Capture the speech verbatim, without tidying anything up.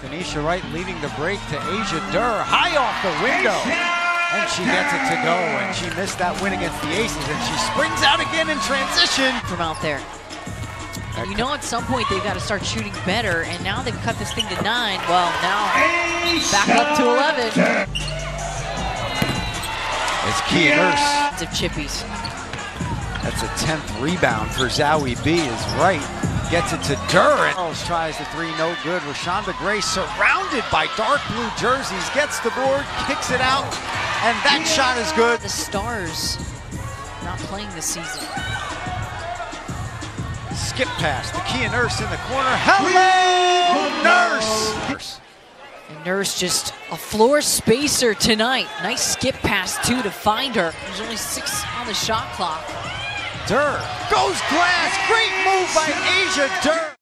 Phenisha Wright leading the break to Asia Durr, high off the window, and she gets it to go, and she missed that win against the Aces, and she springs out again in transition. From out there. And you know at some point they've got to start shooting better, and now they've cut this thing to nine. Well, now back up to eleven. It's Kia Nurse. Of chippies. That's a tenth rebound for Zowie B is right. Gets it to Durr. Charles tries the three, no good. Rashonda Gray surrounded by dark blue jerseys, gets the board, kicks it out, and that shot is good. The Stars not playing this season. Skip pass to Kia Nurse in the corner. Hello, Nurse! And Nurse just a floor spacer tonight. Nice skip pass, too, to find her. There's only six on the shot clock. Durr goes glass, great move by Asia Durr.